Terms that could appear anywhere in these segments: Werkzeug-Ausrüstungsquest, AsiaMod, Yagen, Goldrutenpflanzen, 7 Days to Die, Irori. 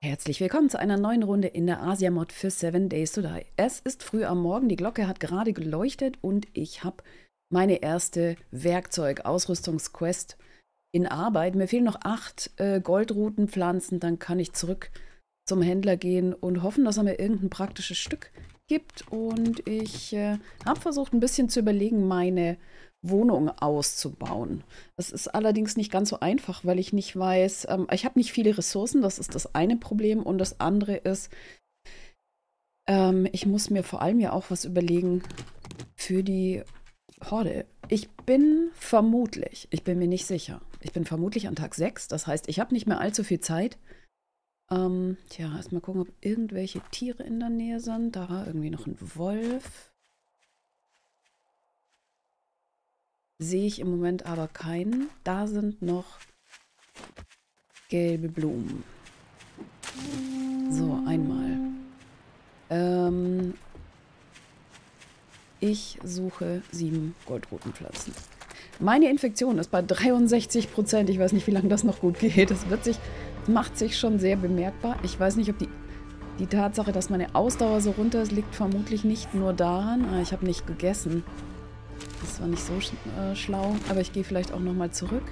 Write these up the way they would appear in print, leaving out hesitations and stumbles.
Herzlich willkommen zu einer neuen Runde in der Asia-Mod für 7 Days to Die. Es ist früh am Morgen, die Glocke hat gerade geleuchtet und ich habe meine erste Werkzeug-Ausrüstungsquest in Arbeit. Mir fehlen noch 8 Goldrutenpflanzen, dann kann ich zurück zum Händler gehen und hoffen, dass er mir irgendein praktisches Stück gibt. Und ich habe versucht, ein bisschen zu überlegen, meine Wohnung auszubauen. Das ist allerdings nicht ganz so einfach, weil ich nicht weiß, ich habe nicht viele Ressourcen, das ist das eine Problem. Und das andere ist, ich muss mir vor allem ja auch was überlegen für die Horde. Ich bin vermutlich an Tag 6, das heißt, ich habe nicht mehr allzu viel Zeit. Tja, erstmal gucken, ob irgendwelche Tiere in der Nähe sind. Da war irgendwie noch ein Wolf. Sehe ich im Moment aber keinen. Da sind noch gelbe Blumen. So, einmal. Ich suche 7 Goldrutenpflanzen. Meine Infektion ist bei 63%. Ich weiß nicht, wie lange das noch gut geht. Das wird sich, macht sich schon sehr bemerkbar. Ich weiß nicht, ob die Tatsache, dass meine Ausdauer so runter ist, liegt vermutlich nicht nur daran. Ah, ich habe nicht gegessen. Das war nicht so schlau, aber ich gehe vielleicht auch nochmal zurück.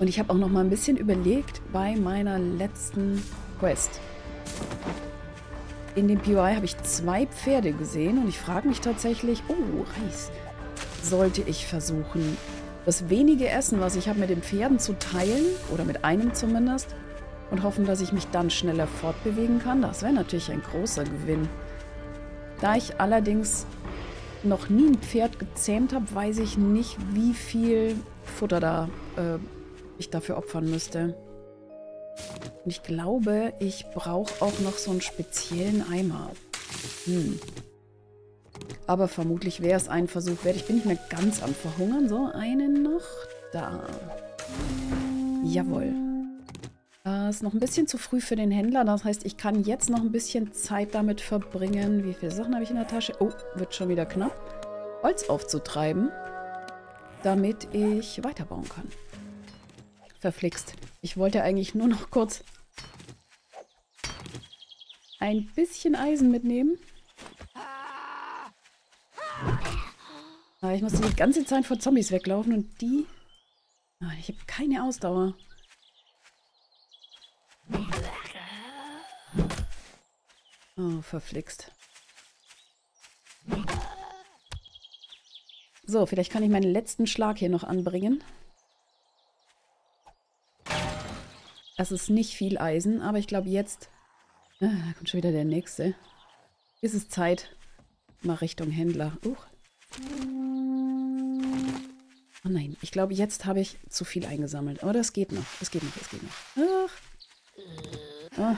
Und ich habe auch nochmal ein bisschen überlegt bei meiner letzten Quest. In dem POI habe ich 2 Pferde gesehen und ich frage mich tatsächlich, oh, Reis, sollte ich versuchen, das wenige Essen, was ich habe, mit den Pferden zu teilen, oder mit einem zumindest, und hoffen, dass ich mich dann schneller fortbewegen kann? Das wäre natürlich ein großer Gewinn. Da ich allerdings noch nie ein Pferd gezähmt habe, weiß ich nicht, wie viel Futter da ich dafür opfern müsste. Und ich glaube, ich brauche auch noch so einen speziellen Eimer. Aber vermutlich wäre es ein Versuch wert. Ich bin nicht mehr ganz am Verhungern. So, einen noch da. Jawohl. Ist noch ein bisschen zu früh für den Händler. Das heißt, ich kann jetzt noch ein bisschen Zeit damit verbringen. Wie viele Sachen habe ich in der Tasche? Oh, wird schon wieder knapp. Holz aufzutreiben, damit ich weiterbauen kann. Verflixt. Ich wollte eigentlich nur noch kurz ein bisschen Eisen mitnehmen. Aber ich musste die ganze Zeit vor Zombies weglaufen und die... Ich habe keine Ausdauer. Oh, verflixt. So, vielleicht kann ich meinen letzten Schlag hier noch anbringen. Das ist nicht viel Eisen, aber ich glaube jetzt... da kommt schon wieder der nächste. Ist es Zeit. Mal Richtung Händler. Oh nein, ich glaube jetzt habe ich zu viel eingesammelt. Aber das geht noch, das geht noch, das geht noch. Ach. Oh.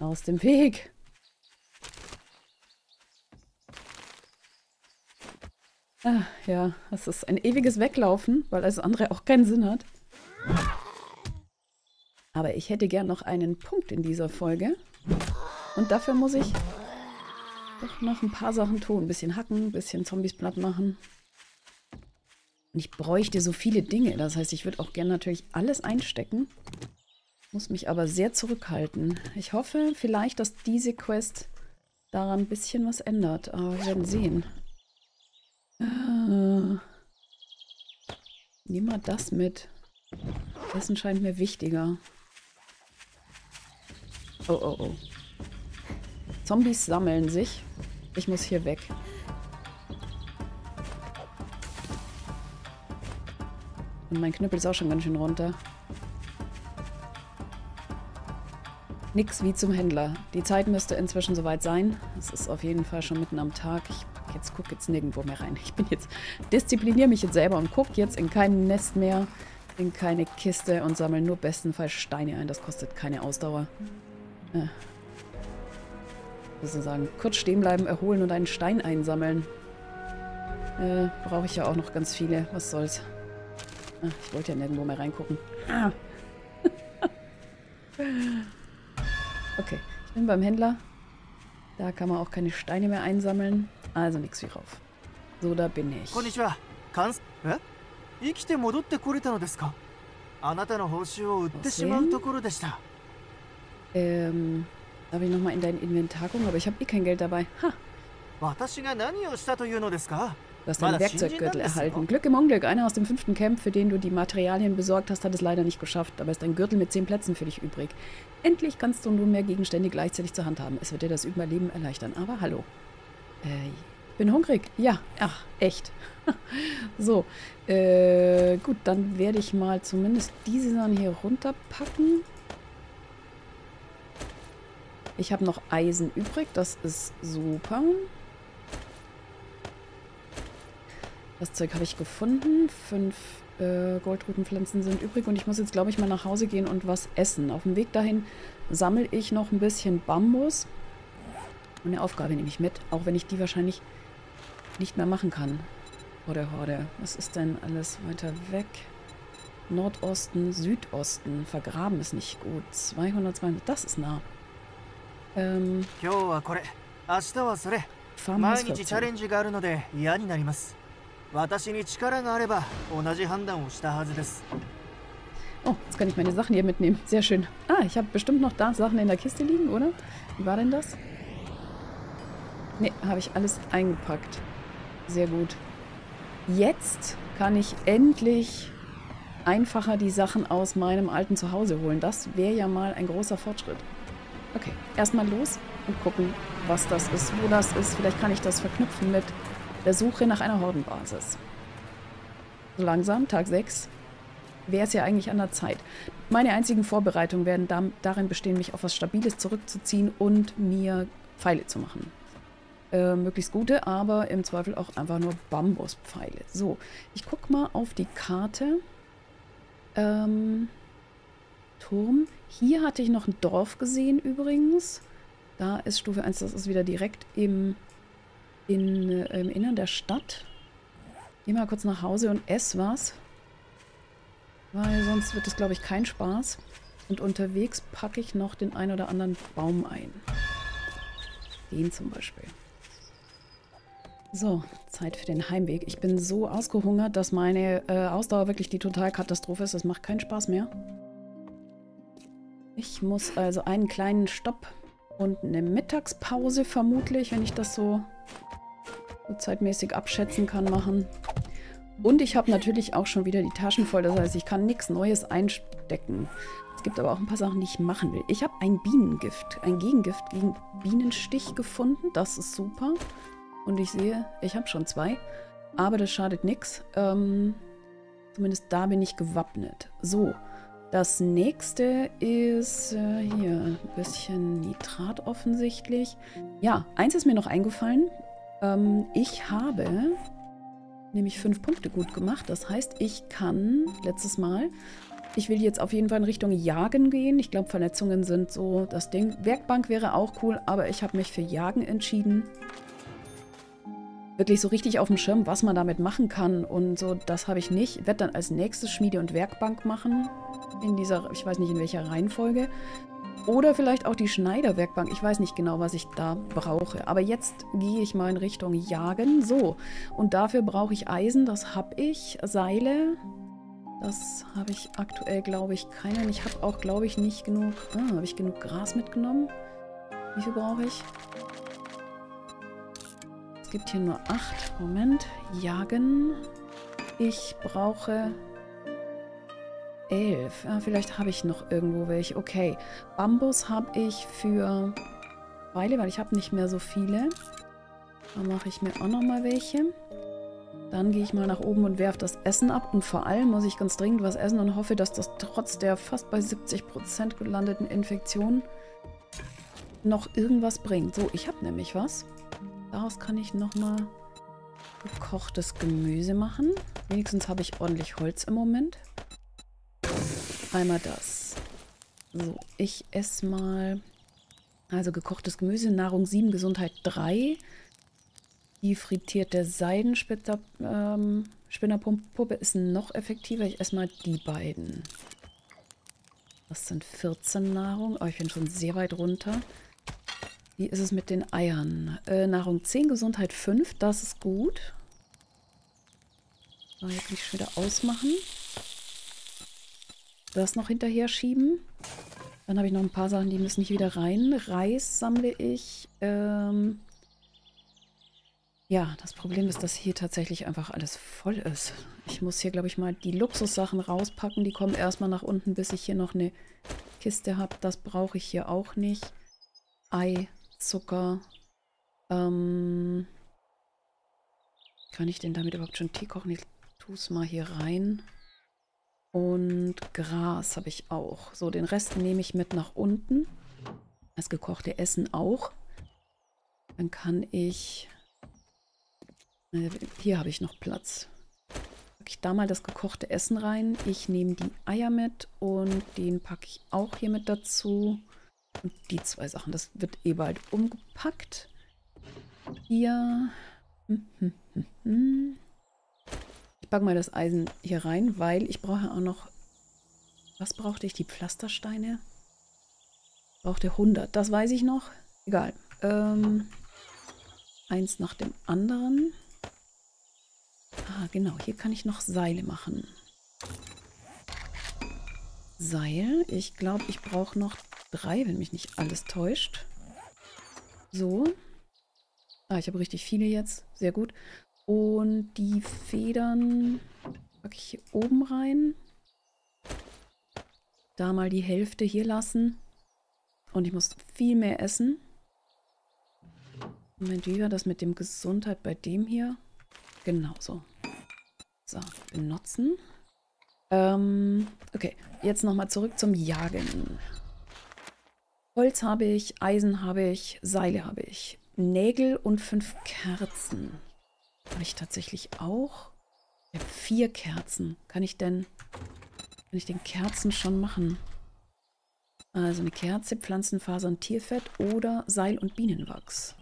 Aus dem Weg. Ah, ja, das ist ein ewiges Weglaufen, weil alles andere auch keinen Sinn hat. Aber ich hätte gern noch einen Punkt in dieser Folge. Und dafür muss ich doch noch ein paar Sachen tun. Ein bisschen hacken, ein bisschen Zombies platt machen. Und ich bräuchte so viele Dinge. Das heißt, ich würde auch gern natürlich alles einstecken. Muss mich aber sehr zurückhalten. Ich hoffe vielleicht, dass diese Quest daran ein bisschen was ändert. Aber wir werden sehen. Nimm mal das mit. Essen scheint mir wichtiger. Oh. Zombies sammeln sich. Ich muss hier weg. Und mein Knüppel ist auch schon ganz schön runter. Nix wie zum Händler. Die Zeit müsste inzwischen soweit sein. Es ist auf jeden Fall schon mitten am Tag. Ich gucke jetzt nirgendwo mehr rein. Ich bin jetzt, diszipliniere mich jetzt selber und gucke jetzt in kein Nest mehr, in keine Kiste und sammle nur bestenfalls Steine ein. Das kostet keine Ausdauer. Ja. Sozusagen kurz stehen bleiben, erholen und einen Stein einsammeln. Brauche ich ja auch noch ganz viele. Was soll's. Ach, ich wollte ja nirgendwo mehr reingucken. Ah. Okay, ich bin beim Händler. Da kann man auch keine Steine mehr einsammeln. Also nix wie rauf. So, da bin ich. 生きて戻ってこれたのですか。あなたの報酬を売ってしまうところでした。Darf ich nochmal in dein Inventar gucken? Aber ich habe eh kein Geld dabei. Ha! Du hast deinen Werkzeuggürtel erhalten. Glück im Unglück. Einer aus dem 5. Camp, für den du die Materialien besorgt hast, hat es leider nicht geschafft. Dabei ist ein Gürtel mit 10 Plätzen für dich übrig. Endlich kannst du nun mehr Gegenstände gleichzeitig zur Hand haben. Es wird dir das Überleben erleichtern. Aber hallo. Bin hungrig. Ja, ach, echt. So, gut, dann werde ich mal zumindest diese Sachen hier runterpacken. Ich habe noch Eisen übrig, das ist super. Das Zeug habe ich gefunden. 5 Goldrutenpflanzen sind übrig und ich muss jetzt, glaube ich, mal nach Hause gehen und was essen. Auf dem Weg dahin sammle ich noch ein bisschen Bambus. Und eine Aufgabe nehme ich mit, auch wenn ich die wahrscheinlich nicht mehr machen kann. Horde, Horde. Was ist denn alles weiter weg? Nordosten, Südosten. Vergraben ist nicht gut. 200, das ist nah. Oh, jetzt kann ich meine Sachen hier mitnehmen. Sehr schön. Ah, ich habe bestimmt noch da Sachen in der Kiste liegen, oder? Wie war denn das? Ne, habe ich alles eingepackt. Sehr gut. Jetzt kann ich endlich einfacher die Sachen aus meinem alten Zuhause holen. Das wäre ja mal ein großer Fortschritt. Okay, erstmal los und gucken, was das ist, wo das ist. Vielleicht kann ich das verknüpfen mit der Suche nach einer Hordenbasis. So langsam, Tag 6. Wäre es ja eigentlich an der Zeit. Meine einzigen Vorbereitungen werden darin bestehen, mich auf was Stabiles zurückzuziehen und mir Pfeile zu machen. Möglichst gute, aber im Zweifel auch einfach nur Bambuspfeile. So, ich guck mal auf die Karte. Turm. Hier hatte ich noch ein Dorf gesehen übrigens. Da ist Stufe 1, das ist wieder direkt im Innern der Stadt. Geh mal kurz nach Hause und ess was. Weil sonst wird es, glaube ich, kein Spaß. Und unterwegs packe ich noch den ein oder anderen Baum ein. Den zum Beispiel. So, Zeit für den Heimweg. Ich bin so ausgehungert, dass meine Ausdauer wirklich die Totalkatastrophe ist. Das macht keinen Spaß mehr. Ich muss also einen kleinen Stopp und eine Mittagspause vermutlich, wenn ich das so zeitmäßig abschätzen kann, machen. Und ich habe natürlich auch schon wieder die Taschen voll. Das heißt, ich kann nichts Neues einstecken. Es gibt aber auch ein paar Sachen, die ich machen will. Ich habe ein Bienengift, ein Gegengift gegen Bienenstich gefunden. Das ist super. Und ich sehe, ich habe schon 2. Aber das schadet nichts. Zumindest da bin ich gewappnet. So, das nächste ist hier ein bisschen Nitrat offensichtlich. Ja, eins ist mir noch eingefallen. Ich habe nämlich 5 Punkte gut gemacht. Das heißt, ich kann letztes Mal... Ich will jetzt auf jeden Fall in Richtung Jagen gehen. Ich glaube, Verletzungen sind so das Ding. Werkbank wäre auch cool, aber ich habe mich für Jagen entschieden. Wirklich so richtig auf dem Schirm, was man damit machen kann und so, das habe ich nicht. Ich werde dann als nächstes Schmiede und Werkbank machen. In dieser, ich weiß nicht in welcher Reihenfolge. Oder vielleicht auch die Schneiderwerkbank. Ich weiß nicht genau, was ich da brauche. Aber jetzt gehe ich mal in Richtung Jagen. So, und dafür brauche ich Eisen, das habe ich. Seile... Das habe ich aktuell, glaube ich, keinen. Ich habe auch, glaube ich, nicht genug... Ah, habe ich genug Gras mitgenommen? Wie viel brauche ich? Es gibt hier nur 8. Moment. Jagen. Ich brauche 11. Ah, vielleicht habe ich noch irgendwo welche. Okay. Bambus habe ich für Weile, weil ich habe nicht mehr so viele. Da mache ich mir auch nochmal welche. Dann gehe ich mal nach oben und werfe das Essen ab. Und vor allem muss ich ganz dringend was essen und hoffe, dass das trotz der fast bei 70% gelandeten Infektion noch irgendwas bringt. So, ich habe nämlich was. Daraus kann ich nochmal gekochtes Gemüse machen. Wenigstens habe ich ordentlich Holz im Moment. Einmal das. So, ich esse mal... Also gekochtes Gemüse, Nahrung 7, Gesundheit 3... Die frittierte Seidenspinnerpuppe ist noch effektiver. Ich esse mal die beiden. Das sind 14 Nahrung. Oh, ich bin schon sehr weit runter. Wie ist es mit den Eiern? Nahrung 10, Gesundheit 5. Das ist gut. So, jetzt nicht schon wieder ausmachen. Das noch hinterher schieben. Dann habe ich noch ein paar Sachen, die müssen nicht wieder rein. Reis sammle ich. Ja, das Problem ist, dass hier tatsächlich einfach alles voll ist. Ich muss hier, glaube ich, mal die Luxussachen rauspacken. Die kommen erstmal nach unten, bis ich hier noch eine Kiste habe. Das brauche ich hier auch nicht. Ei, Zucker. Kann ich denn damit überhaupt schon Tee kochen? Ich tue es mal hier rein. Und Gras habe ich auch. So, den Rest nehme ich mit nach unten. Das gekochte Essen auch. Dann kann ich... Hier habe ich noch Platz. Packe ich da mal das gekochte Essen rein. Ich nehme die Eier mit und den packe ich auch hier mit dazu. Und die zwei Sachen, das wird eh bald umgepackt. Hier... Ich packe mal das Eisen hier rein, weil ich brauche auch noch... Was brauchte ich? Die Pflastersteine? Ich brauchte 100. Das weiß ich noch. Egal. Eins nach dem anderen. Ah, genau. Hier kann ich noch Seile machen. Seil. Ich glaube, ich brauche noch 3, wenn mich nicht alles täuscht. So. Ah, ich habe richtig viele jetzt. Sehr gut. Und die Federn packe ich hier oben rein. Da mal die Hälfte hier lassen. Und ich muss viel mehr essen. Moment, wie war das mit dem Gesundheit bei dem hier? Genauso. So, benutzen. Okay, jetzt nochmal zurück zum Jagen. Holz habe ich, Eisen habe ich, Seile habe ich. Nägel und 5 Kerzen. Habe ich tatsächlich auch? Ich habe 4 Kerzen. Kann ich den Kerzen schon machen? Also eine Kerze, Pflanzenfasern, Tierfett oder Seil und Bienenwachs.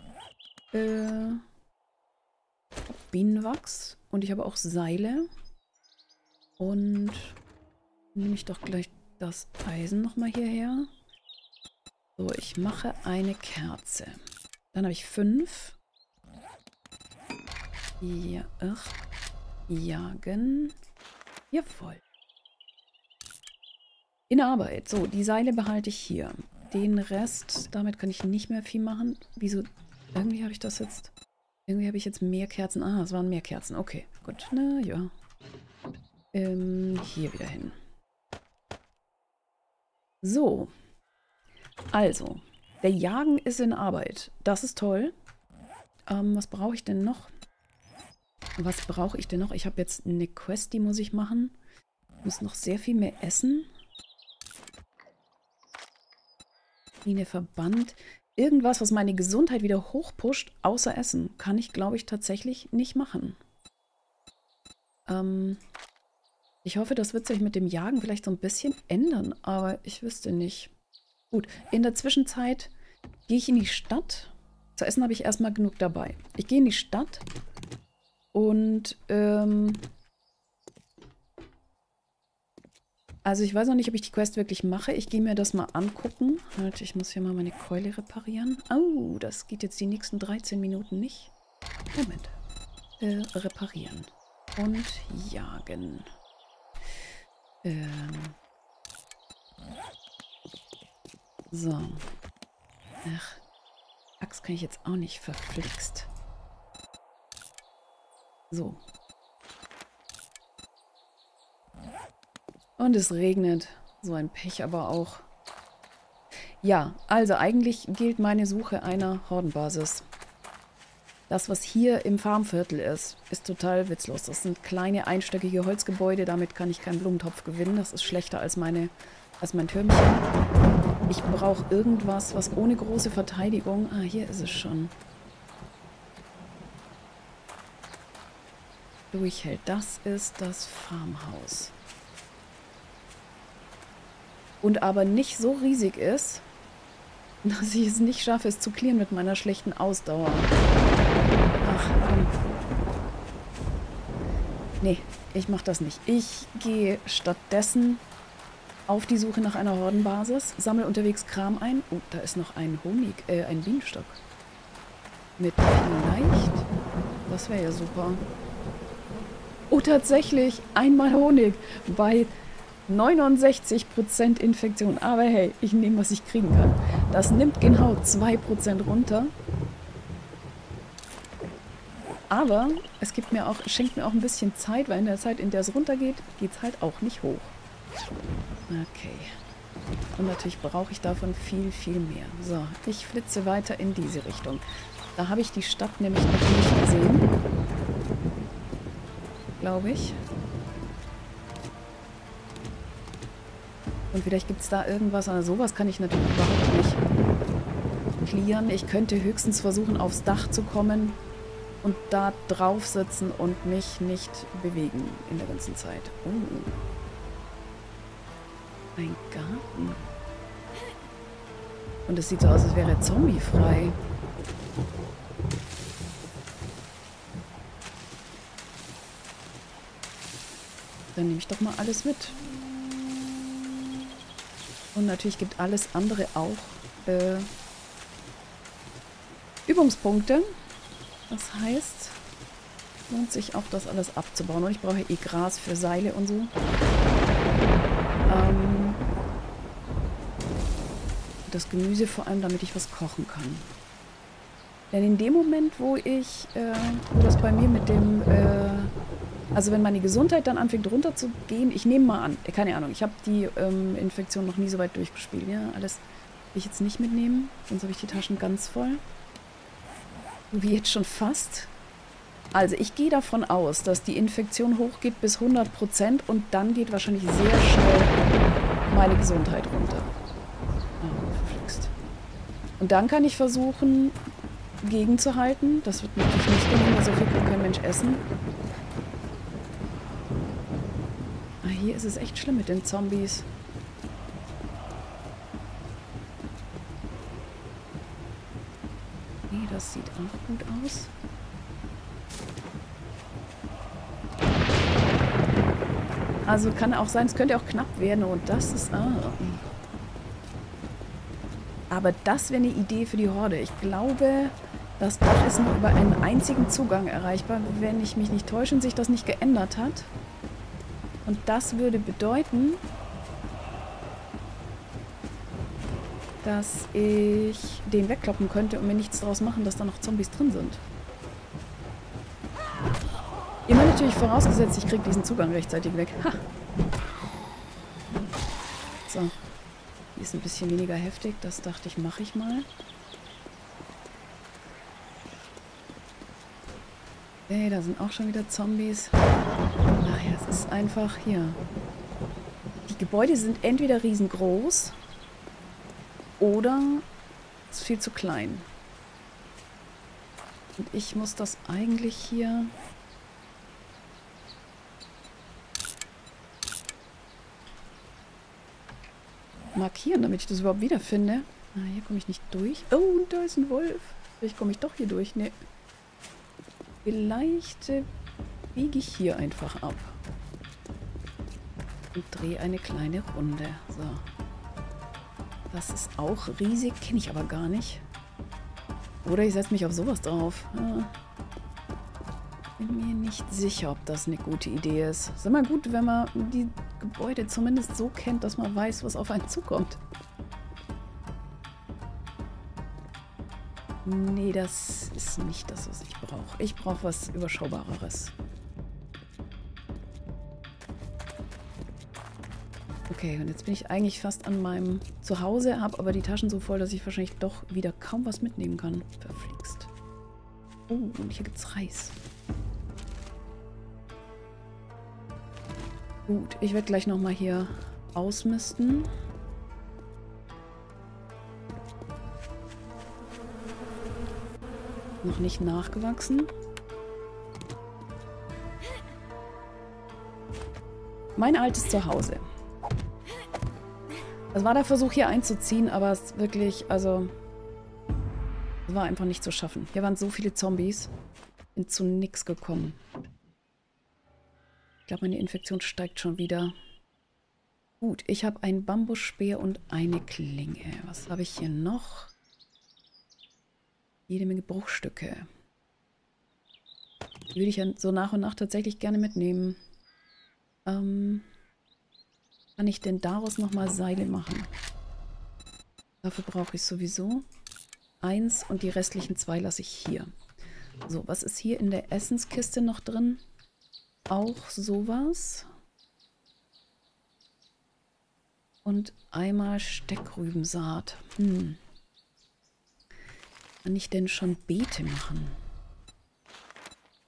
Bienenwachs. Und ich habe auch Seile. Und nehme ich doch gleich das Eisen nochmal hierher. So, ich mache eine Kerze. Dann habe ich 5. Ja, ach. Jagen. Jawohl. In Arbeit. So, die Seile behalte ich hier. Den Rest, damit kann ich nicht mehr viel machen. Wieso? Irgendwie habe ich das jetzt... Irgendwie habe ich jetzt mehr Kerzen. Ah, es waren mehr Kerzen. Okay, gut. Na ja. Hier wieder hin. So. Also. Der Jagen ist in Arbeit. Das ist toll. Was brauche ich denn noch? Was brauche ich denn noch? Ich habe jetzt eine Quest, die muss ich machen. Ich muss noch sehr viel mehr essen. Linie Verband. Irgendwas, was meine Gesundheit wieder hochpusht, außer Essen, kann ich, glaube ich, tatsächlich nicht machen. Ich hoffe, das wird sich mit dem Jagen vielleicht so ein bisschen ändern, aber ich wüsste nicht. Gut, in der Zwischenzeit gehe ich in die Stadt. Zu essen habe ich erstmal genug dabei. Ich gehe in die Stadt. Und, also ich weiß noch nicht, ob ich die Quest wirklich mache. Ich gehe mir das mal angucken. Halt, ich muss hier mal meine Keule reparieren. Oh, das geht jetzt die nächsten 13 Minuten nicht. Moment. Reparieren. Und jagen. So. Ach. Axt kann ich jetzt auch nicht, verflixt. So. Und es regnet. So ein Pech aber auch. Ja, also eigentlich gilt meine Suche einer Hordenbasis. Das, was hier im Farmviertel ist, ist total witzlos. Das sind kleine, einstöckige Holzgebäude. Damit kann ich keinen Blumentopf gewinnen. Das ist schlechter als mein Türmchen. Ich brauche irgendwas, was ohne große Verteidigung... Ah, hier ist es schon. Durchhält. Das ist das Farmhaus. Und aber nicht so riesig ist, dass ich es nicht schaffe, es zu clearen mit meiner schlechten Ausdauer. Ach, komm. Nee, ich mache das nicht. Ich gehe stattdessen auf die Suche nach einer Hordenbasis, sammle unterwegs Kram ein. Oh, da ist noch ein ein Bienenstock. Mit vielleicht? Das wäre ja super. Oh, tatsächlich, einmal Honig bei 69% Infektion. Aber hey, ich nehme, was ich kriegen kann. Das nimmt genau 2% runter. Aber es gibt mir auch, schenkt mir auch ein bisschen Zeit, weil in der Zeit, in der es runtergeht, geht es halt auch nicht hoch. Okay. Und natürlich brauche ich davon viel, viel mehr. So, ich flitze weiter in diese Richtung. Da habe ich die Stadt nämlich noch nicht gesehen. Glaube ich. Und vielleicht gibt es da irgendwas. Also sowas kann ich natürlich überhaupt nicht clearen. Ich könnte höchstens versuchen, aufs Dach zu kommen und da drauf sitzen und mich nicht bewegen in der ganzen Zeit. Oh. Ein Garten. Und es sieht so aus, als wäre er zombiefrei. Dann nehme ich doch mal alles mit. Und natürlich gibt alles andere auch Übungspunkte. Das heißt, lohnt sich auch, das alles abzubauen. Und ich brauche eh Gras für Seile und so. Das Gemüse vor allem, damit ich was kochen kann. Denn in dem Moment, wo ich, wo das bei mir mit dem, also wenn meine Gesundheit dann anfängt runterzugehen, ich nehme mal an, keine Ahnung, ich habe die Infektion noch nie so weit durchgespielt. Ja, alles will ich jetzt nicht mitnehmen, sonst habe ich die Taschen ganz voll. Wie jetzt schon fast. Also ich gehe davon aus, dass die Infektion hochgeht bis 100% und dann geht wahrscheinlich sehr schnell meine Gesundheit runter. Oh, verflixt. Und dann kann ich versuchen, gegenzuhalten. Das wird natürlich nicht gelingen, weil so viel kann kein Mensch essen. Ah, hier ist es echt schlimm mit den Zombies. Nee, das sieht auch gut aus. Also kann auch sein, es könnte auch knapp werden und das ist... Ah. Aber das wäre eine Idee für die Horde. Ich glaube, das Dach ist nur über einen einzigen Zugang erreichbar, wenn ich mich nicht täusche und sich das nicht geändert hat. Und das würde bedeuten, dass ich den wegkloppen könnte und mir nichts draus machen, dass da noch Zombies drin sind. Immer natürlich vorausgesetzt, ich kriege diesen Zugang rechtzeitig weg. Ha! So. Die ist ein bisschen weniger heftig. Das dachte ich, mache ich mal. Hey, da sind auch schon wieder Zombies. Naja, es ist einfach hier. Die Gebäude sind entweder riesengroß oder es ist viel zu klein. Und ich muss das eigentlich hier... markieren, damit ich das überhaupt wiederfinde. Ah, hier komme ich nicht durch. Oh, und da ist ein Wolf. Vielleicht komme ich doch hier durch. Ne. Vielleicht biege ich hier einfach ab. Und drehe eine kleine Runde. So. Das ist auch riesig. Kenne ich aber gar nicht. Oder ich setze mich auf sowas drauf. Ah. Bin mir nicht sicher, ob das eine gute Idee ist. Ist immer gut, wenn man die Gebäude zumindest so kennt, dass man weiß, was auf einen zukommt. Nee, das ist nicht das, was ich brauche. Ich brauche was Überschaubareres. Okay, und jetzt bin ich eigentlich fast an meinem Zuhause, habe aber die Taschen so voll, dass ich wahrscheinlich doch wieder kaum was mitnehmen kann. Verflixt. Oh, und hier gibt's Reis. Gut, ich werde gleich nochmal hier ausmisten. Noch nicht nachgewachsen. Mein altes Zuhause. Das war der Versuch, hier einzuziehen, aber es ist wirklich, also... Es war einfach nicht zu schaffen. Hier waren so viele Zombies. Bin zu nix gekommen. Ich glaube, meine Infektion steigt schon wieder. Gut, ich habe einen Bambusspeer und eine Klinge. Was habe ich hier noch? Jede Menge Bruchstücke. Würde ich ja so nach und nach tatsächlich gerne mitnehmen. Kann ich denn daraus nochmal Seile machen? Dafür brauche ich sowieso 1 und die restlichen 2 lasse ich hier. So, was ist hier in der Essenskiste noch drin? Auch sowas. Und einmal Steckrübensaat. Kann ich denn schon Beete machen?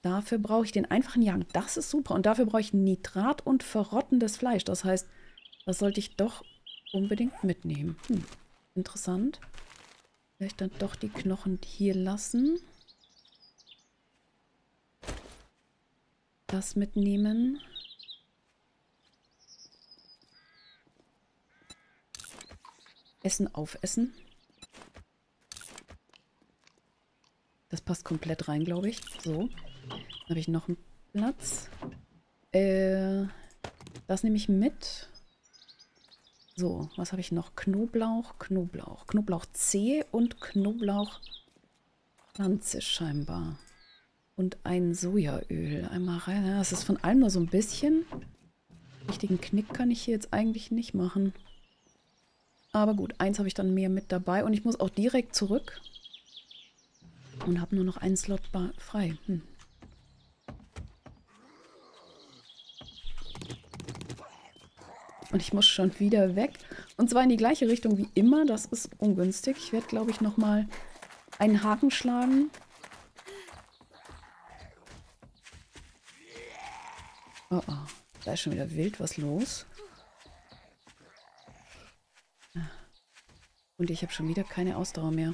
Dafür brauche ich den einfachen Yagen. Das ist super. Und dafür brauche ich Nitrat und verrottendes Fleisch. Das heißt, das sollte ich doch unbedingt mitnehmen. Interessant. Vielleicht dann doch die Knochen hier lassen. Das mitnehmen. Essen aufessen. Das passt komplett rein, glaube ich. So. Dann habe ich noch einen Platz. Das nehme ich mit. So, was habe ich noch? Knoblauch. Knoblauch Zehe und Knoblauchpflanze scheinbar. Und ein Sojaöl. Einmal rein. Ja, das ist von allem nur so ein bisschen. Richtigen Knick kann ich hier jetzt eigentlich nicht machen. Aber gut, eins habe ich dann mehr mit dabei. Und ich muss auch direkt zurück. Und habe nur noch einen Slot frei. Und ich muss schon wieder weg. Und zwar in die gleiche Richtung wie immer. Das ist ungünstig. Ich werde, glaube ich, nochmal einen Haken schlagen. Oh, oh. Da ist schon wieder wild was los. Und ich habe schon wieder keine Ausdauer mehr.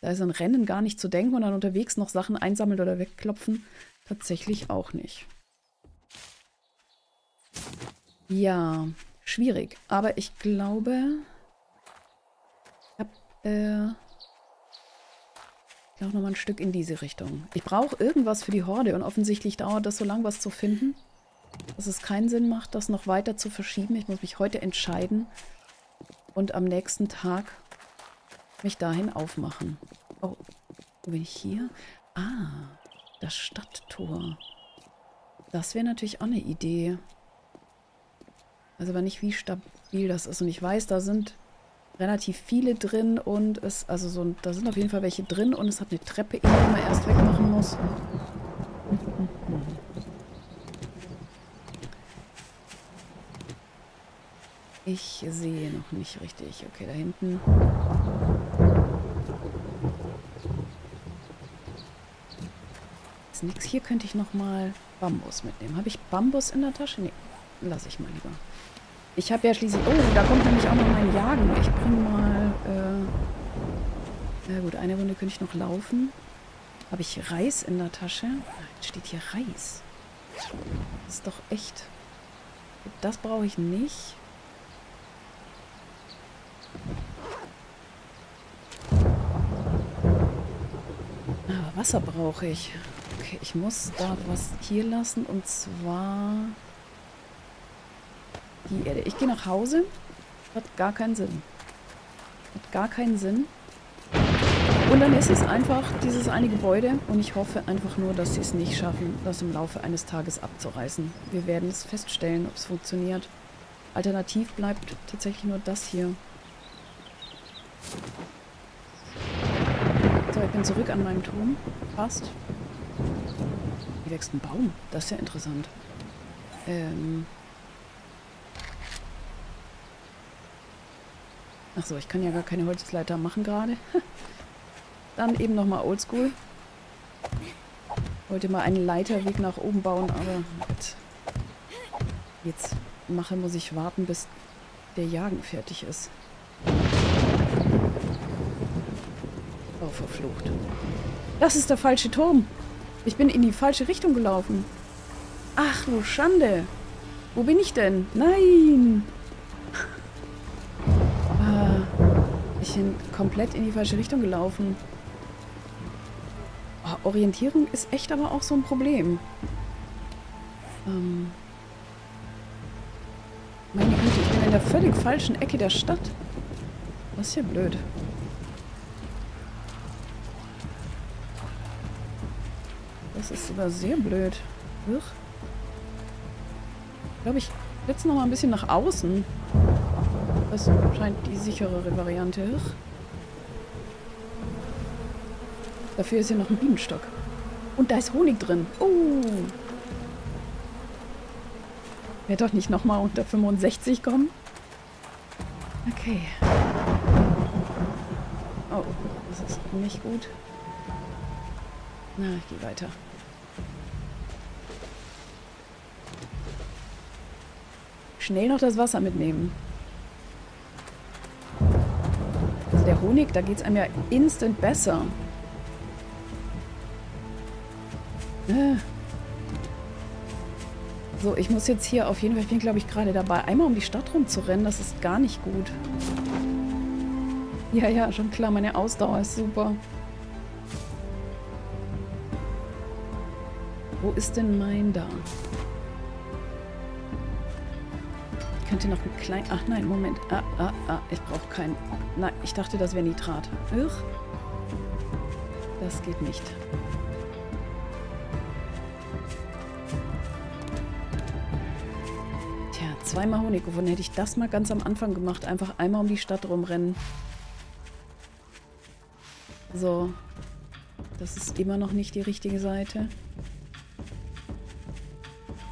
Da ist an Rennen gar nicht zu denken und dann unterwegs noch Sachen einsammeln oder wegklopfen. Tatsächlich auch nicht. Ja, schwierig. Aber ich glaube, ich habe nochmal ein Stück in diese Richtung. Ich brauche irgendwas für die Horde und offensichtlich dauert das so lange, was zu finden, dass es keinen Sinn macht, das noch weiter zu verschieben. Ich muss mich heute entscheiden und am nächsten Tag mich dahin aufmachen. Oh, wo bin ich hier? Ah, das Stadttor. Das wäre natürlich auch eine Idee. Also aber nicht, wie stabil das ist. Und ich weiß, da sind relativ viele drin und es, also so, da sind auf jeden Fall welche drin und es hat eine Treppe, die man erst wegmachen muss. Ich sehe noch nicht richtig. Okay, da hinten. Ist nichts. Hier könnte ich nochmal Bambus mitnehmen. Habe ich Bambus in der Tasche? Nee. Lasse ich mal lieber. Ich habe ja schließlich... Oh, da kommt nämlich auch noch mein Yagen. Ich bringe mal... Na gut, eine Runde könnte ich noch laufen. Habe ich Reis in der Tasche? Jetzt steht hier Reis. Das ist doch echt... Das brauche ich nicht. Aber Wasser brauche ich. Okay, ich muss da was hier lassen. Und zwar... die Erde. Ich gehe nach Hause. Hat gar keinen Sinn. Hat gar keinen Sinn. Und dann ist es einfach dieses eine Gebäude. Und ich hoffe einfach nur, dass sie es nicht schaffen, das im Laufe eines Tages abzureißen. Wir werden es feststellen, ob es funktioniert. Alternativ bleibt tatsächlich nur das hier. So, ich bin zurück an meinem Turm. Passt. Hier wächst ein Baum. Das ist ja interessant. Achso, ich kann ja gar keine Holzleiter machen gerade. Dann eben nochmal oldschool. Wollte mal einen Leiterweg nach oben bauen, aber jetzt muss ich warten, bis der Yagen fertig ist. Oh, verflucht. Das ist der falsche Turm. Ich bin in die falsche Richtung gelaufen. Ach du Schande. Wo bin ich denn? Nein! Ich bin komplett in die falsche Richtung gelaufen. Oh, Orientierung ist echt aber auch so ein Problem. Meine Güte, ich bin in der völlig falschen Ecke der Stadt. Das ist ja blöd. Das ist sogar sehr blöd. Huch. Ich glaube, ich setze noch mal ein bisschen nach außen. Das scheint die sicherere Variante. Huch. Dafür ist hier noch ein Bienenstock. Und da ist Honig drin. Oh! Wird doch nicht nochmal unter 65 kommen. Okay. Oh, das ist nicht gut. Na, ich gehe weiter. Schnell noch das Wasser mitnehmen. Also der Honig, da geht es einem ja instant besser. So, ich muss jetzt hier auf jeden Fall, ich bin glaube ich gerade dabei, einmal um die Stadt rumzurennen, das ist gar nicht gut. Ja, ja, schon klar, meine Ausdauer ist super. Wo ist denn mein da? Ich könnte noch ein klein... Ach nein, Moment. Ich brauche keinen... Nein, ich dachte, das wäre Nitrat. Ugh. Das geht nicht. Zweimal Honig gewonnen. Hätte ich das mal ganz am Anfang gemacht. Einfach einmal um die Stadt rumrennen. So. Das ist immer noch nicht die richtige Seite.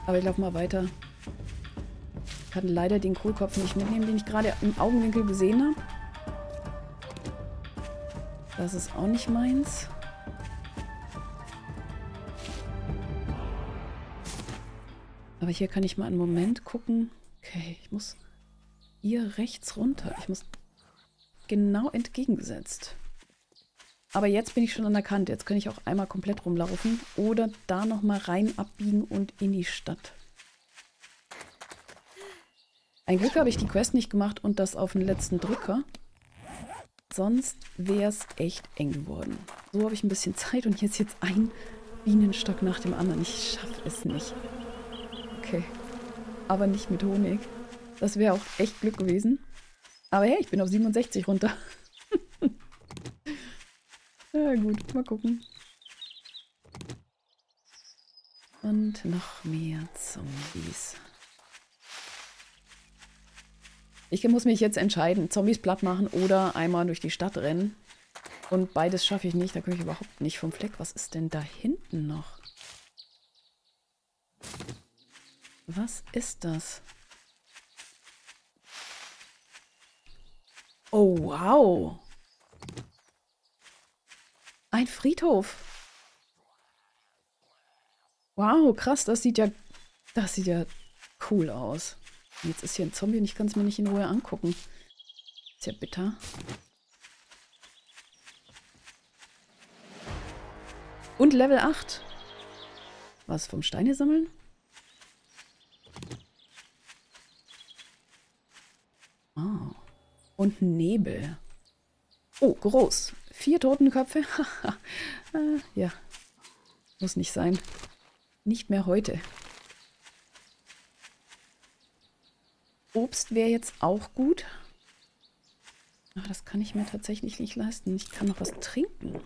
Aber ich laufe mal weiter. Ich kann leider den Kohlkopf nicht mitnehmen, den ich gerade im Augenwinkel gesehen habe. Das ist auch nicht meins. Aber hier kann ich mal einen Moment gucken. Okay, ich muss hier rechts runter. Ich muss genau entgegengesetzt. Aber jetzt bin ich schon an der Kante. Jetzt kann ich auch einmal komplett rumlaufen. Oder da nochmal rein abbiegen und in die Stadt. Ein Glück habe ich die Quest nicht gemacht und das auf den letzten Drücker. Sonst wäre es echt eng geworden. So habe ich ein bisschen Zeit und hier ist jetzt ein Bienenstock nach dem anderen. Ich schaffe es nicht. Okay. Aber nicht mit Honig. Das wäre auch echt Glück gewesen. Aber hey, ich bin auf 67 runter. Ja gut, mal gucken. Und noch mehr Zombies. Ich muss mich jetzt entscheiden. Zombies platt machen oder einmal durch die Stadt rennen. Und beides schaffe ich nicht. Da komme ich überhaupt nicht vom Fleck. Was ist denn da hinten noch? Was ist das? Oh, wow. Ein Friedhof. Wow, krass. Das sieht ja cool aus. Jetzt ist hier ein Zombie und ich kann es mir nicht in Ruhe angucken. Ist ja bitter. Und Level 8. Was, vom Steine sammeln? Oh. Und Nebel. Oh, groß. 4 Totenköpfe. Ja. Muss nicht sein. Nicht mehr heute. Obst wäre jetzt auch gut. Aber das kann ich mir tatsächlich nicht leisten. Ich kann noch was trinken.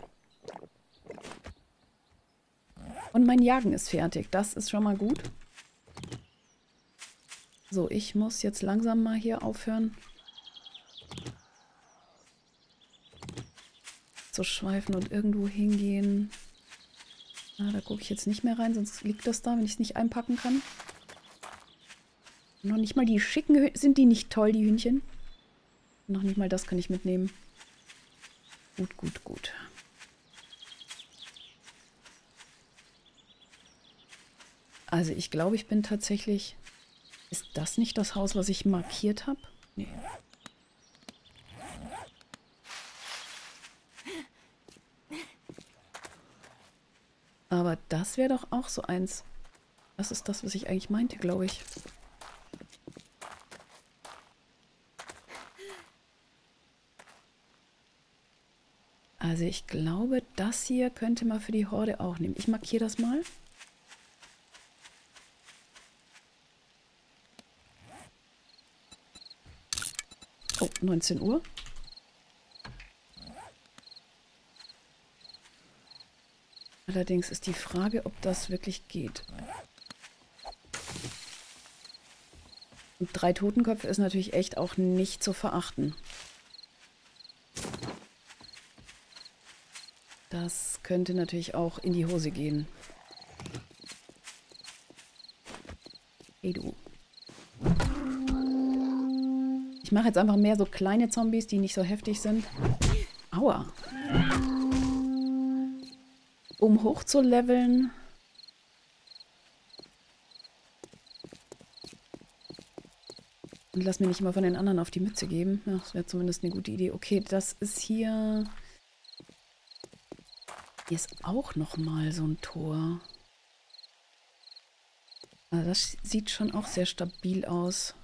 Und mein Jagen ist fertig. Das ist schon mal gut. So, ich muss jetzt langsam mal hier aufhören zu schweifen und irgendwo hingehen. Ah, da gucke ich jetzt nicht mehr rein, sonst liegt das da, wenn ich es nicht einpacken kann. Noch nicht mal die schicken Hühnchen. Sind die nicht toll, die Hühnchen? Noch nicht mal das kann ich mitnehmen. Gut, gut, gut. Also ich glaube, ich bin tatsächlich... Ist das nicht das Haus, was ich markiert habe? Nee. Aber das wäre doch auch so eins. Das ist das, was ich eigentlich meinte, glaube ich. Also ich glaube, das hier könnte man für die Horde auch nehmen. Ich markiere das mal. Oh, 19 Uhr. Allerdings ist die Frage, ob das wirklich geht. Und 3 Totenköpfe ist natürlich echt auch nicht zu verachten. Das könnte natürlich auch in die Hose gehen. Hey du. Ich mache jetzt einfach mehr so kleine Zombies, die nicht so heftig sind. Aua. Um hoch zu leveln. Und lass mir nicht immer von den anderen auf die Mütze geben. Ja, das wäre zumindest eine gute Idee. Okay, das ist hier... Hier ist auch nochmal so ein Tor. Also das sieht schon auch sehr stabil aus.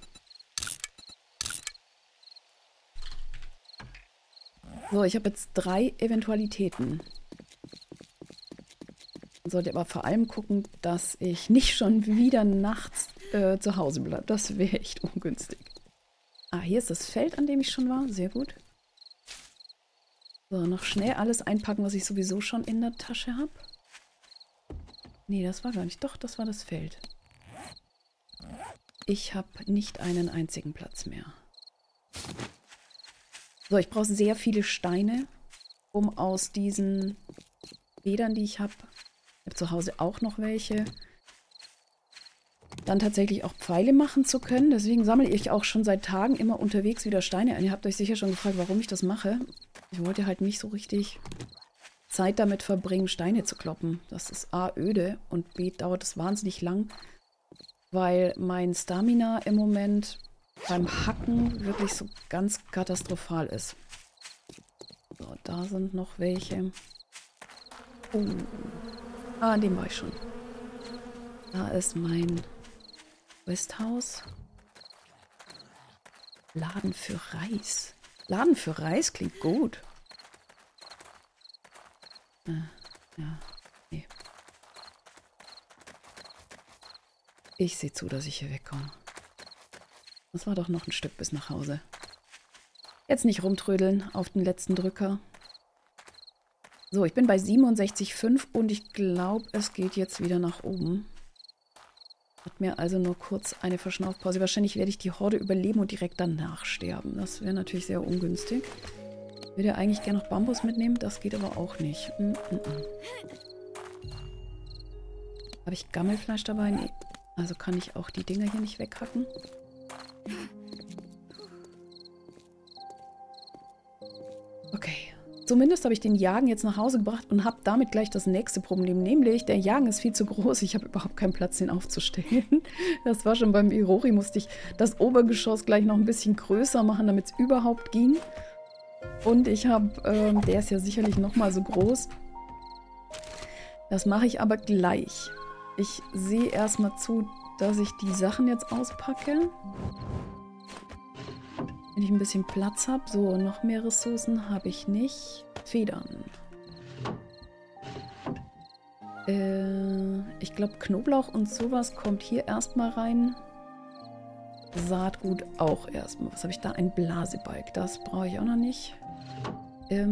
So, ich habe jetzt 3 Eventualitäten. Sollte aber vor allem gucken, dass ich nicht schon wieder nachts zu Hause bleibe. Das wäre echt ungünstig. Ah, hier ist das Feld, an dem ich schon war. Sehr gut. So, noch schnell alles einpacken, was ich sowieso schon in der Tasche habe. Nee, das war gar nicht. Doch, das war das Feld. Ich habe nicht einen einzigen Platz mehr. So, ich brauche sehr viele Steine, um aus diesen Federn, die ich habe, zu Hause auch noch welche, dann tatsächlich auch Pfeile machen zu können. Deswegen sammle ich auch schon seit Tagen immer unterwegs wieder Steine ein. Ihr habt euch sicher schon gefragt, warum ich das mache. Ich wollte halt nicht so richtig Zeit damit verbringen, Steine zu kloppen. Das ist A, öde und B, dauert es wahnsinnig lang, weil mein Stamina im Moment beim Hacken wirklich so ganz katastrophal ist. So, da sind noch welche. Oh. Ah, an dem war ich schon. Da ist mein Questhaus. Laden für Reis. Laden für Reis klingt gut. Ja, nee. Ich sehe zu, dass ich hier wegkomme. Das war doch noch ein Stück bis nach Hause. Jetzt nicht rumtrödeln auf den letzten Drücker. So, ich bin bei 67,5 und ich glaube, es geht jetzt wieder nach oben. Hat mir also nur kurz eine Verschnaufpause. Wahrscheinlich werde ich die Horde überleben und direkt danach sterben. Das wäre natürlich sehr ungünstig. Ich würde eigentlich gerne noch Bambus mitnehmen, das geht aber auch nicht. Habe ich Gammelfleisch dabei? Nee. Also kann ich auch die Dinger hier nicht weghacken. Okay. Zumindest habe ich den Jagen jetzt nach Hause gebracht und habe damit gleich das nächste Problem. Nämlich, der Jagen ist viel zu groß. Ich habe überhaupt keinen Platz, den aufzustellen. Das war schon beim Irori, musste ich das Obergeschoss gleich noch ein bisschen größer machen, damit es überhaupt ging. Und ich habe, der ist ja sicherlich nochmal so groß. Das mache ich aber gleich. Ich sehe erstmal zu, dass ich die Sachen jetzt auspacke. Wenn ich ein bisschen Platz habe. So, noch mehr Ressourcen habe ich nicht. Federn. Ich glaube, Knoblauch und sowas kommt hier erstmal rein. Saatgut auch erstmal. Was habe ich da? Ein Blasebalg. Das brauche ich auch noch nicht. Hier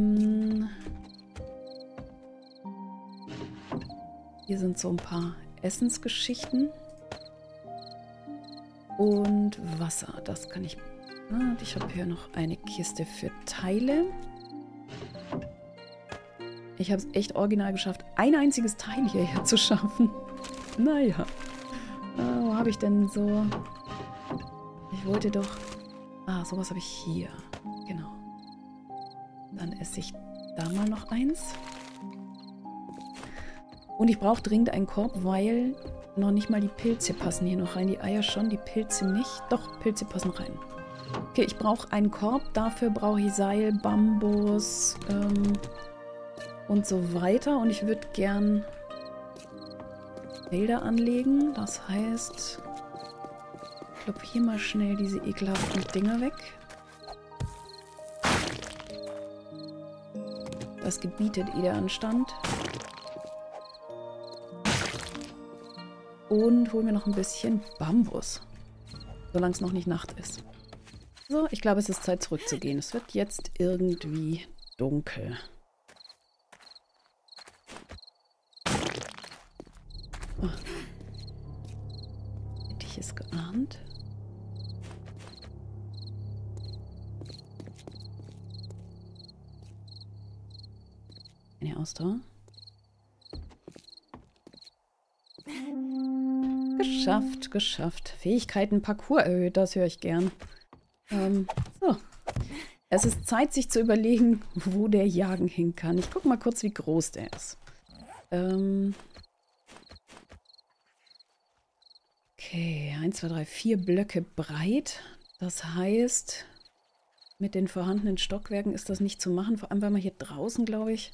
sind so ein paar Essensgeschichten. Und Wasser. Das kann ich... Und ich habe hier noch eine Kiste für Teile. Ich habe es echt original geschafft, ein einziges Teil hierher zu schaffen. Naja. Wo habe ich denn so... Ich wollte doch... Ah, sowas habe ich hier. Genau. Dann esse ich da mal noch eins. Und ich brauche dringend einen Korb, weil noch nicht mal die Pilze passen hier noch rein. Die Eier schon, die Pilze nicht. Doch, Pilze passen rein. Okay, ich brauche einen Korb, dafür brauche ich Seil, Bambus und so weiter. Und ich würde gern Felder anlegen. Das heißt, ich kloppe hier mal schnell diese ekelhaften Dinger weg. Das gebietet ihr der Anstand. Und holen wir noch ein bisschen Bambus, solange es noch nicht Nacht ist. So, ich glaube, es ist Zeit zurückzugehen. Es wird jetzt irgendwie dunkel. Ne, Ausdauer. Geschafft, geschafft. Fähigkeiten Parcours erhöht, das höre ich gern. So. Es ist Zeit, sich zu überlegen, wo der Yagen hin kann. Ich gucke mal kurz, wie groß der ist. Okay, 1, 2, 3, 4 Blöcke breit. Das heißt, mit den vorhandenen Stockwerken ist das nicht zu machen. Vor allem, weil man hier draußen, glaube ich,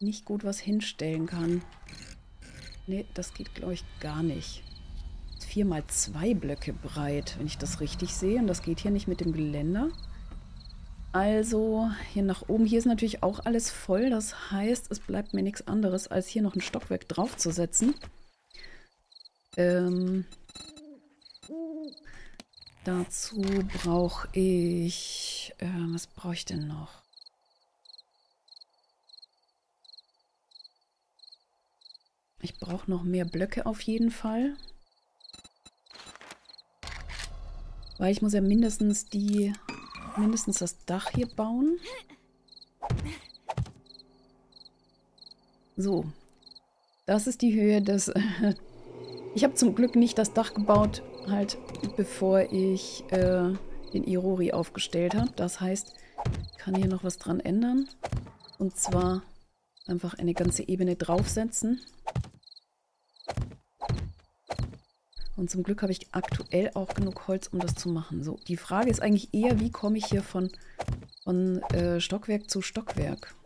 nicht gut was hinstellen kann. Nee, das geht, glaube ich, gar nicht. 4 mal 2 Blöcke breit, wenn ich das richtig sehe. Und das geht hier nicht mit dem Geländer. Also hier nach oben. Hier ist natürlich auch alles voll. Das heißt, es bleibt mir nichts anderes, als hier noch ein Stockwerk draufzusetzen. Dazu brauche ich... was brauche ich denn noch? Ich brauche noch mehr Blöcke auf jeden Fall. Weil ich muss ja mindestens das Dach hier bauen. So. Das ist die Höhe des... Ich habe zum Glück nicht das Dach gebaut, halt bevor ich den Irori aufgestellt habe. Das heißt, ich kann hier noch was dran ändern. Und zwar einfach eine ganze Ebene draufsetzen. Und zum Glück habe ich aktuell auch genug Holz, um das zu machen. So, die Frage ist eigentlich eher, wie komme ich hier von Stockwerk zu Stockwerk?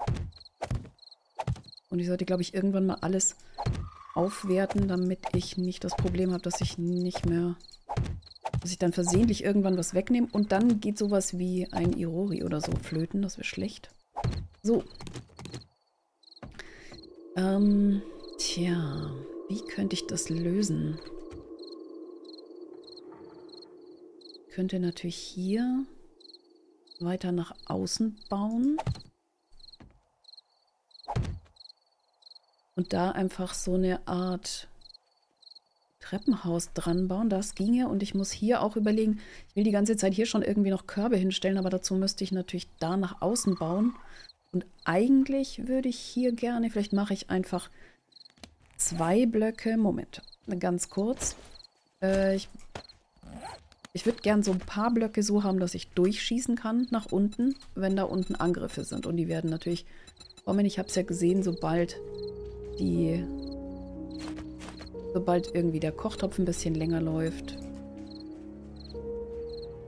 Und ich sollte, glaube ich, irgendwann mal alles aufwerten, damit ich nicht das Problem habe, dass ich nicht mehr, dass ich dann versehentlich irgendwann was wegnehme und dann geht sowas wie ein Irori oder so flöten, das wäre schlecht. So. Tja, wie könnte ich das lösen? Ich könnte natürlich hier weiter nach außen bauen. Und da einfach so eine Art Treppenhaus dran bauen. Das ginge. Und ich muss hier auch überlegen, ich will die ganze Zeit hier schon irgendwie noch Körbe hinstellen, aber dazu müsste ich natürlich da nach außen bauen. Und eigentlich würde ich hier gerne, vielleicht mache ich einfach 2 Blöcke. Moment, ganz kurz. Ich würde gern so ein paar Blöcke so haben, dass ich durchschießen kann nach unten, wenn da unten Angriffe sind. Und die werden natürlich... Ich habe es ja gesehen, sobald irgendwie der Kochtopf ein bisschen länger läuft.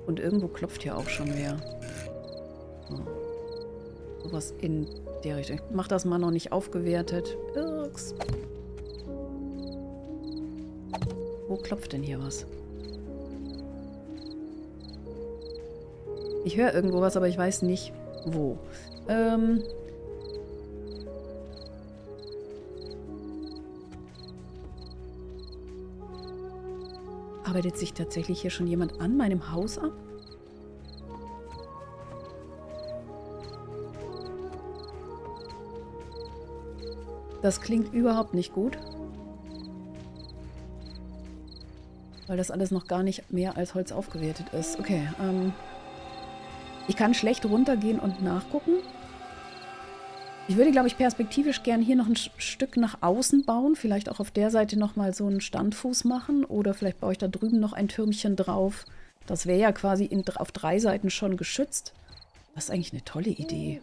Und irgendwo klopft hier auch schon mehr. So. Sowas in der Richtung. Ich mache das mal noch nicht aufgewertet. Irks. Wo klopft denn hier was? Ich höre irgendwo was, aber ich weiß nicht, wo. Arbeitet sich tatsächlich hier schon jemand an meinem Haus ab? Das klingt überhaupt nicht gut. Weil das alles noch gar nicht mehr als Holz aufgewertet ist. Okay, ich kann schlecht runtergehen und nachgucken. Ich würde, glaube ich, perspektivisch gern hier noch ein Stück nach außen bauen. Vielleicht auch auf der Seite nochmal so einen Standfuß machen. Oder vielleicht baue ich da drüben noch ein Türmchen drauf. Das wäre ja quasi auf 3 Seiten schon geschützt. Das ist eigentlich eine tolle Idee.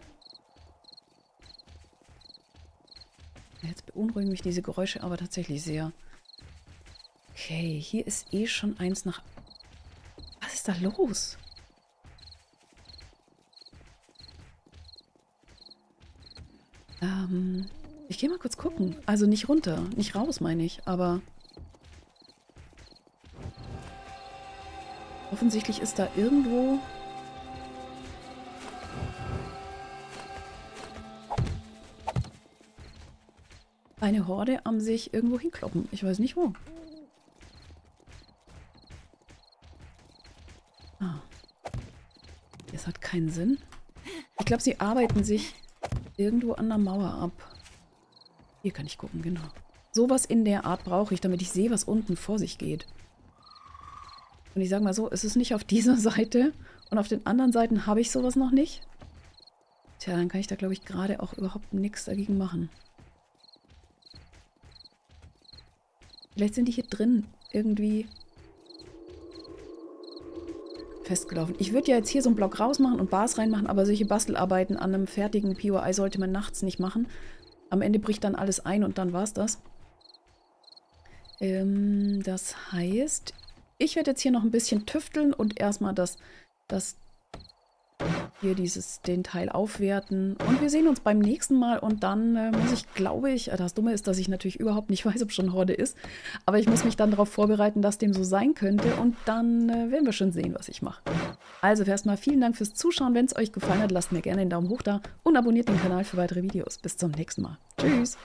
Jetzt beunruhigen mich diese Geräusche aber tatsächlich sehr. Okay, hier ist eh schon eins nach... Was ist da los? Ich gehe mal kurz gucken. Also nicht runter, nicht raus, meine ich, aber... Offensichtlich ist da irgendwo... eine Horde am sich irgendwo hinkloppen. Ich weiß nicht wo. Ah. Das hat keinen Sinn. Ich glaube, sie arbeiten sich... irgendwo an der Mauer ab. Hier kann ich gucken, genau. Sowas in der Art brauche ich, damit ich sehe, was unten vor sich geht. Und ich sage mal so, es ist nicht auf dieser Seite und auf den anderen Seiten habe ich sowas noch nicht. Tja, dann kann ich da, glaube ich, gerade auch überhaupt nichts dagegen machen. Vielleicht sind die hier drin irgendwie festgelaufen. Ich würde ja jetzt hier so einen Block rausmachen und Bars reinmachen, aber solche Bastelarbeiten an einem fertigen POI sollte man nachts nicht machen. Am Ende bricht dann alles ein und dann war's das. Das heißt, ich werde jetzt hier noch ein bisschen tüfteln und erstmal das hier den Teil aufwerten. Und wir sehen uns beim nächsten Mal und dann muss ich, glaube ich, das Dumme ist, dass ich natürlich überhaupt nicht weiß, ob schon Horde ist, aber ich muss mich dann darauf vorbereiten, dass dem so sein könnte und dann werden wir schon sehen, was ich mache. Also erstmal vielen Dank fürs Zuschauen. Wenn es euch gefallen hat, lasst mir gerne einen Daumen hoch da und abonniert den Kanal für weitere Videos. Bis zum nächsten Mal. Tschüss!